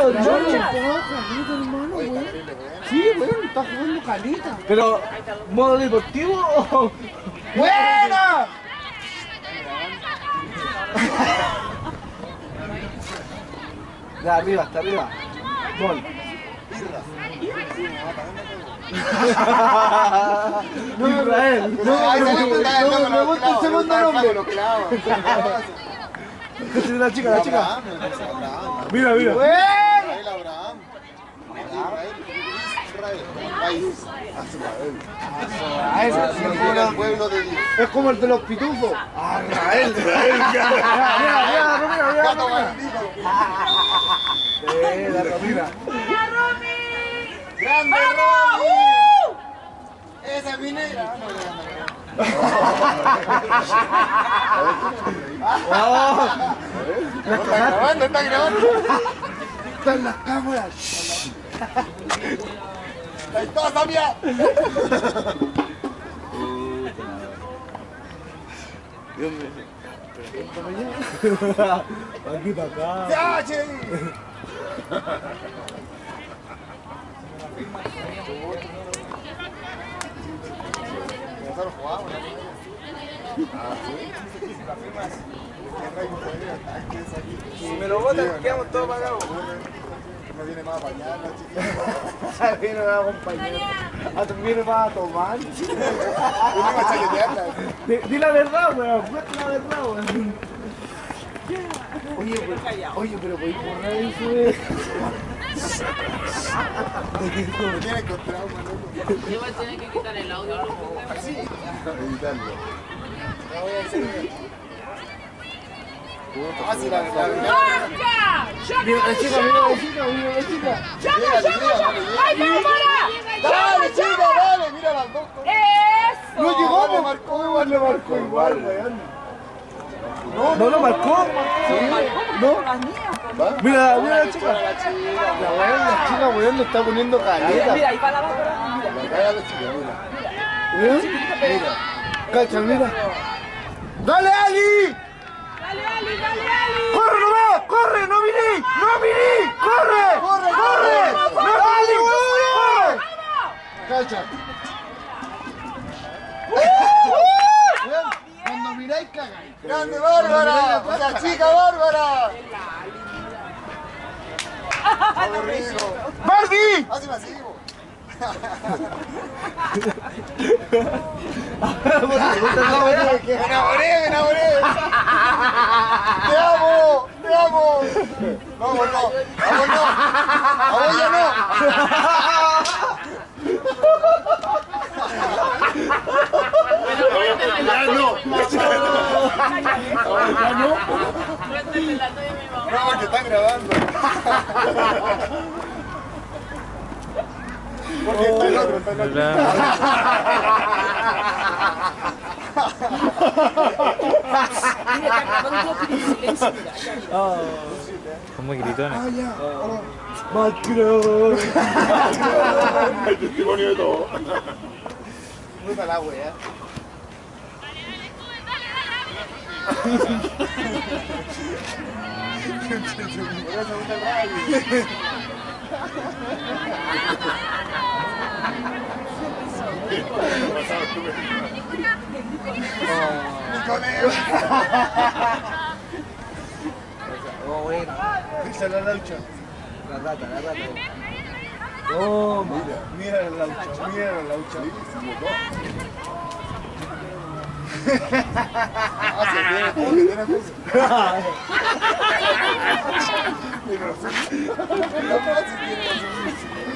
pero yo no juego caleta, hermano, güey. Sí, güey, está jugando caleta. Pero, ¿modo deportivo o...? ¡Buena! De arriba, hasta arriba. Gol. No, Israel. No, me gusta el segundo nombre. La chica, la chica. Mira, mira. Raíl Abraham. Es como el de los pitufos. Ah, Raíl. Mira. ¡Grande! ¡Vamos! ¡Esa minera! ¡Está grabando! ¡Están las cámaras! ¡Está toda sabia! Dios mío. Aquí para acá. ¡Ya, che! Si me lo botan, quedamos todos pagados. No viene más a bañar la chiquilla. Viene más a acompañar. Viene más a tomar. Viene más a chaquetearla. Di la verdad, weón. Cuesta la verdad, weón. Oye, pero podéis borrar eso, weón. Me tiene encontrado, mano. Yo voy a tener que quitar el audio, loco. Sí. Editarlo. No voy a decir. Ah, sí, la verdad. ¡Chaca! ¡Mira la chica! ¡Chaca! ¡Ay, cámara! ¡Dale, chica, dale! Mira las dos. ¡Eso! No llegó, le marcó igual, weón. No lo marcó. No. Mira la chica. La chica, weón, le está poniendo caleta. Mira, ahí va la barra. Mira. Cacha, mira. ¡Dale, Ali! ¡Corre, no mirí! ¡Corre! ¡No, Ali! ¡Cacha! Cuando miráis, cagáis. ¡Grande, Bárbara! ¡La chica Bárbara! ¡Barbie! ¡Así me sigo! ¡Me enamoré! ¡Te amo! ¡Vamos no! ¡Vamos ya no! No, que están grabando. Porque está el otro. Como gritones. Macron. El testimonio de todo. Muy para la wea. La rata. Oh, mira la laucha.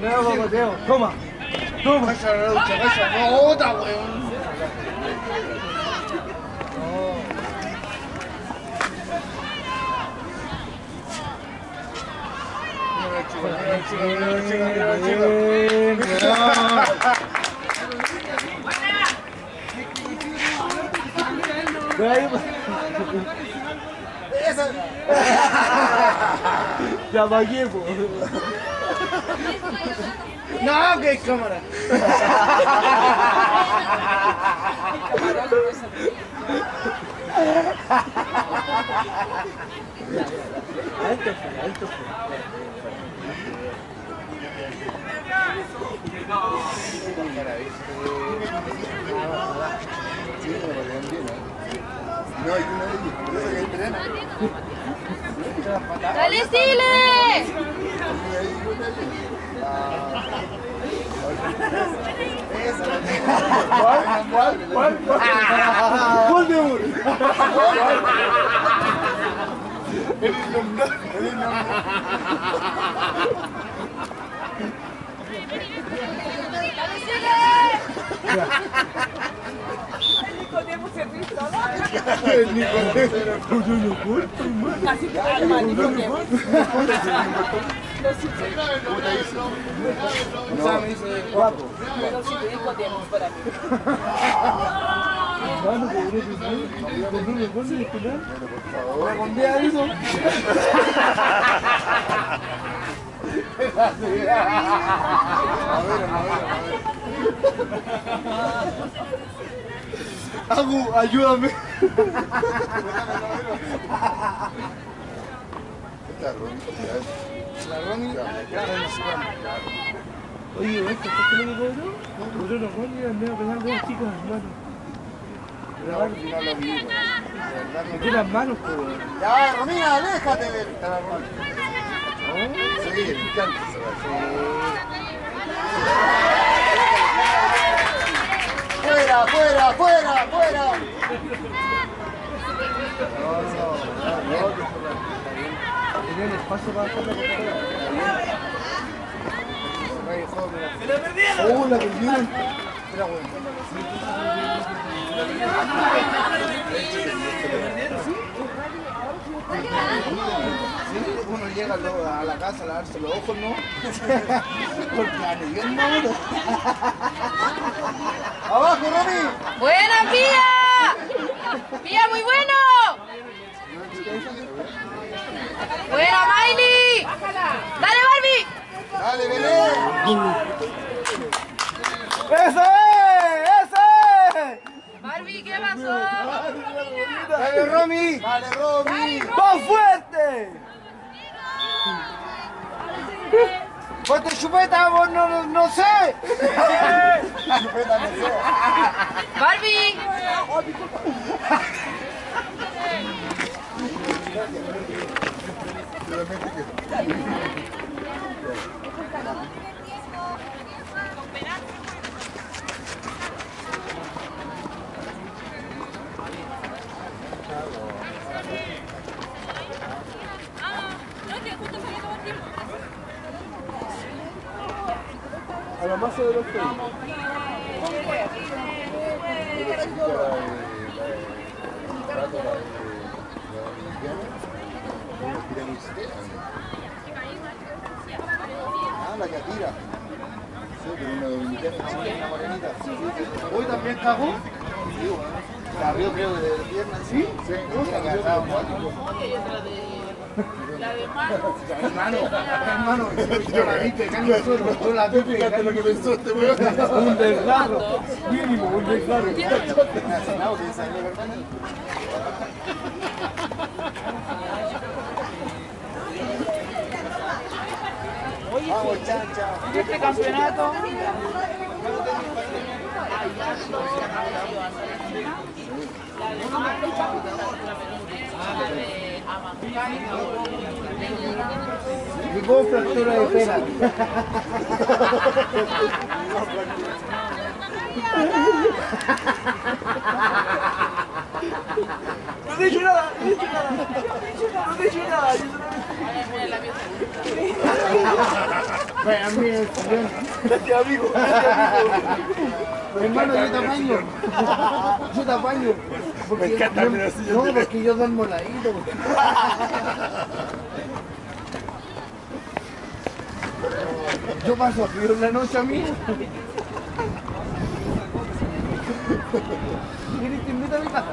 ¡Nuevo Mateo! ¡Toma! ¡No, otra, weón! Ya pagué, po. No, que es cámara. Alto ¡dale, Agu, ayúdame. Oye, ¿esto es lo que cobró? Cobró los goles y me voy a pegar dos chicas en las manos. ¿Me tiene las manos, cobró? Ya, Romina, déjate ver. Sí, me encanta esa canción. ¡Fuera, fuera, fuera, fuera! Tenía el espacio para hacerlo. ¡Se lo perdieron! ¡Oh, la perdieron! Era bueno. Uno llega a la casa a lavarse los ojos, ¿no? Porque la negué en mano. ¡Abajo, Rami! ¡Buena, Pía! ¡Pía, muy bueno! ¡Buena, Miley! ¡Dale, Barbie! ¡Dale, Belén! ¡Eso es! ¡Eso es! Barbie, ¿qué pasó? ¡Dale, Romy! ¡Dale, Romy! ¡Con fuerte! ¡Pues te chupeta, vos no sé! ¡Chupeta, no sé! ¡Barbie! ¡Oh, disculpa! A la masa de los tres. Ah, la que atira. Sí, pero una dominicana chica, una morenita. ¿Hoy también cagó? Sí, bueno. Carrió creo de pierna. ¿Sí? Sí, la de hermano. Hermano, yo la vi pegando solo. Yo la vi pegando lo que pensó este weón. Un desgarro. Mínimo, un desgarro. Vamos, chancha. En este campeonato. Llegó fractura de pena. No te he hecho nada, no te he hecho nada, no te he hecho nada. Vaya, mire, gracias, amigo. Hermano, yo te apaño. Yo te apaño. Me encanta, mira, así yo. No, porque yo duermo ladito. Yo paso a pedir una noche a mí. ¿Quieres que invita a mi casa?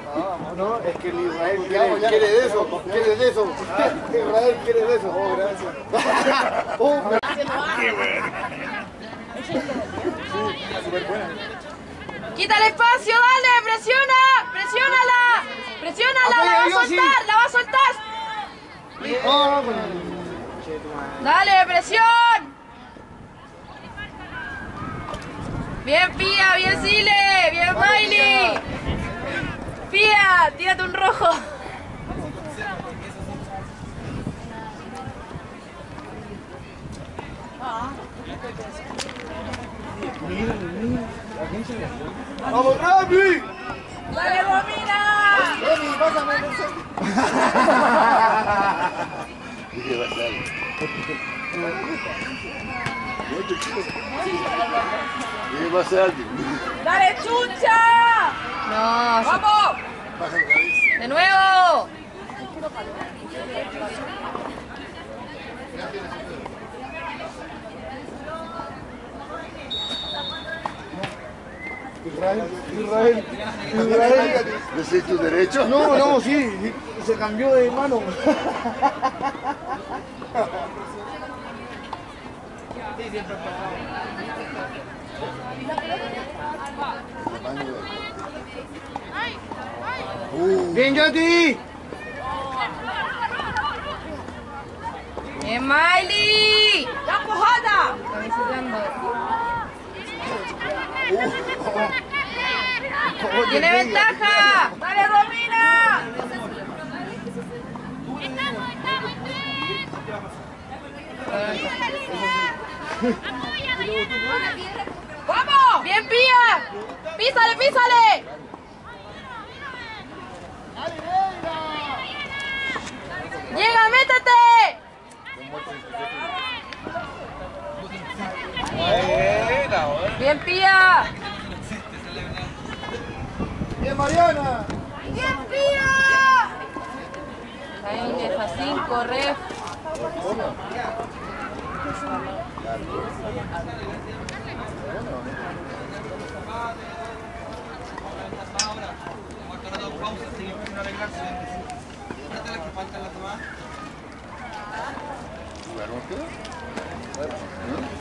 No, es que el Israel quiere de eso, quiere de eso. Israel quiere de eso. Oh, gracias. Oh, qué buena. Sí, súper buena. ¡Quítale espacio, dale! ¡Presiona! ¡Presiónala! ¡Presiónala! ¡La va a soltar! ¡La va a soltar! ¡Dale, presión! ¡Bien, Pía! ¡Bien, Sile! ¡Bien, Miley! ¡Pía! ¡Tírate un rojo! ¡Vamos, Rami! ¡Dale, Romina! ¡Rami, pásame el consejo! ¿Qué va a ser? ¿Qué va a ser? ¡Dale, chucha! No, ¡vamos! ¡De nuevo! Israel. ¿Ese es tu derecho? No, sí. Se cambió de mano. ¡Bien, Yati! ¡Bien, Miley! ¡La empujada! ¡Tiene ventaja! ¡Dale, Romina! ¡Vamos! ¡Bien, Pía! ¡Písale! ¡Llega, métete! ¡Bien, Pía! ¡Bien, Mariana! ¡Bien, Pía! Ahí me deja 5, ref.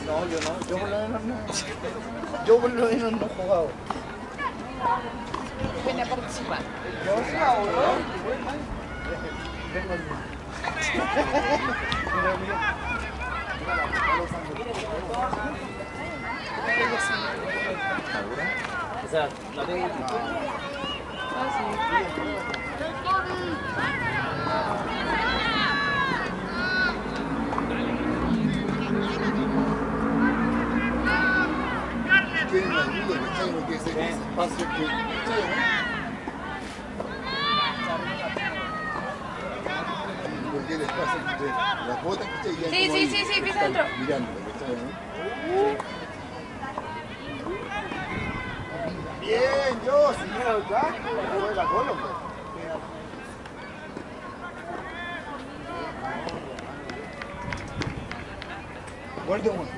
No, yo no. Yo por lo menos no he jugado. Viene a participar. Yo soy ahora. Sí, pisa dentro. Bien, yo, señora, ¿verdad? ¿Cómo es la cola, hombre? Guarda, hombre.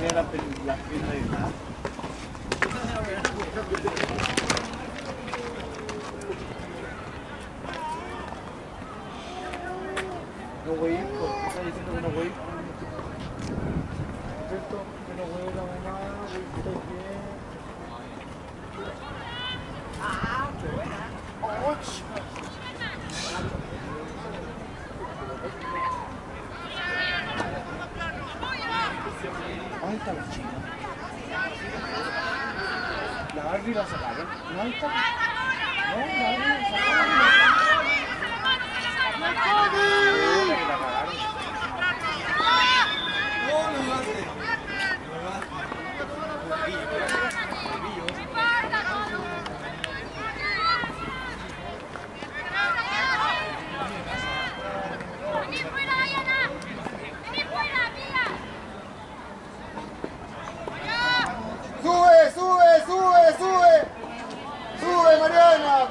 Mira la película, no voy a ir, porque está diciendo que no voy a ir. ¿Cierto? Que no voy a ir a la mamá, que estoy bien. ¡Ah, qué buena! ¡Och! ¿Dónde está la chica? La Silvia se cayó. No hay toque.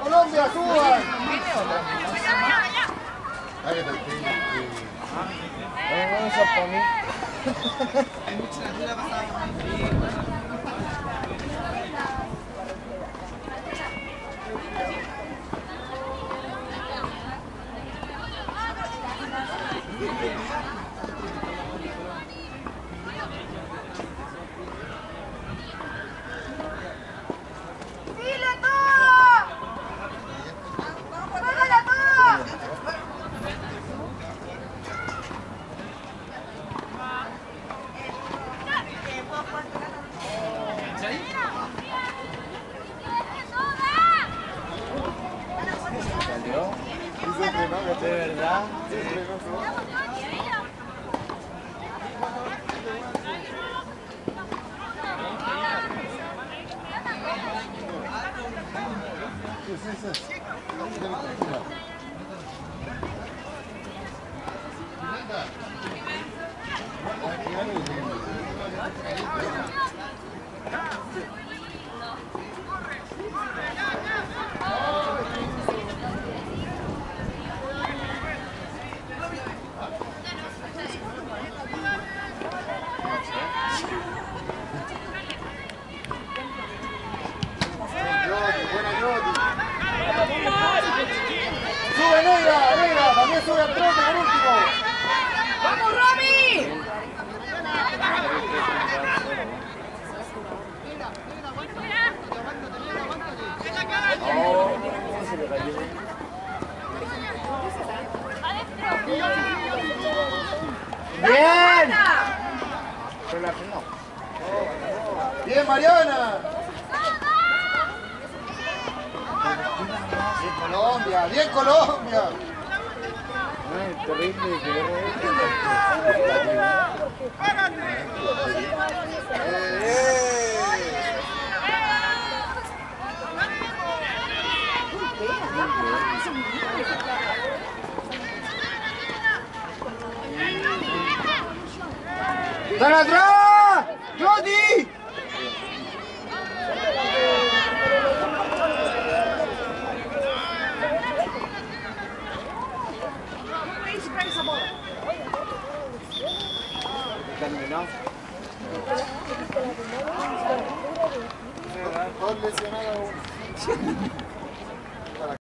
Colombia, suban. De verdad, sí. Sube al trote, al último. ¡Vamos, Romy! ¡Bien! ¡Bien, Mariana! ¡Bien, Colombia! ¡Bien, Colombia! Terrible, atrás! ¡Jody! Lesionado.